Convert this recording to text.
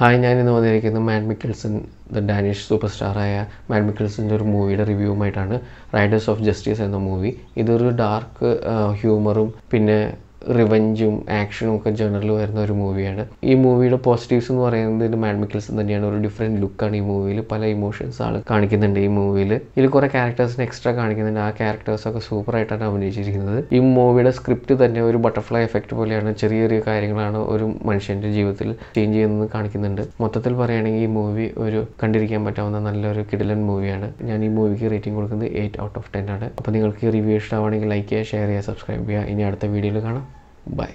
Hi, ഞാനിന്ന് വന്നിരിക്കുന്നത് Mads Mikkelsen, the Danish super സ്റ്റാറായ മാഡ് മിക്കിൾസൻ്റെ ഒരു മൂവിയുടെ റിവ്യൂവുമായിട്ടാണ്. റൈഡേഴ്സ് ഓഫ് ജസ്റ്റിസ് എന്ന മൂവി, ഇതൊരു ഡാർക്ക് ഹ്യൂമറും പിന്നെ റിവഞ്ചും ആക്ഷനും ഒക്കെ ജേണറിൽ വരുന്ന ഒരു മൂവിയാണ്. ഈ മൂവിയുടെ പോസിറ്റീവ്സ് എന്ന് പറയുന്നത് മാഡ് മിക്കിൾസൺ തന്നെയാണ്. ഒരു ഡിഫറെൻറ്റ് ലുക്കാണ് ഈ മൂവിയിൽ, പല ഇമോഷൻസ് ആൾ കാണിക്കുന്നുണ്ട് ഈ മൂവിയിൽ. ഇതിൽ കുറേ ക്യാരക്ടേഴ്സിന് എക്സ്ട്രാ കാണിക്കുന്നുണ്ട്, ആ ക്യാരക്ടേഴ്സൊക്കെ സൂപ്പറായിട്ടാണ് അഭിനയിച്ചിരിക്കുന്നത്. ഈ മൂവിയുടെ സ്ക്രിപ്റ്റ് തന്നെ ഒരു ബട്ടർഫ്ലൈ എഫക്റ്റ് പോലെയാണ്, ചെറിയ ചെറിയ കാര്യങ്ങളാണ് ഒരു മനുഷ്യൻ്റെ ജീവിതത്തിൽ ചേഞ്ച് ചെയ്യുന്നത് കാണിക്കുന്നുണ്ട്. മൊത്തത്തിൽ പറയുകയാണെങ്കിൽ ഈ മൂവി ഒരു കണ്ടിരിക്കാൻ പറ്റാവുന്ന നല്ലൊരു കിടിലൻ മൂവിയാണ്. ഞാൻ ഈ മൂവിക്ക് റേറ്റിംഗ് കൊടുക്കുന്നത് 8/10 ആണ്. അപ്പോൾ നിങ്ങൾക്ക് റിവ്യൂ ഇഷ്ടമാണെങ്കിൽ ലൈക്ക് ചെയ്യുക, ഷെയർ ചെയ്യുക, സബ്സ്ക്രൈബ് ചെയ്യുക. ഇനി അടുത്ത വീഡിയോയിൽ കാണാം. Bye.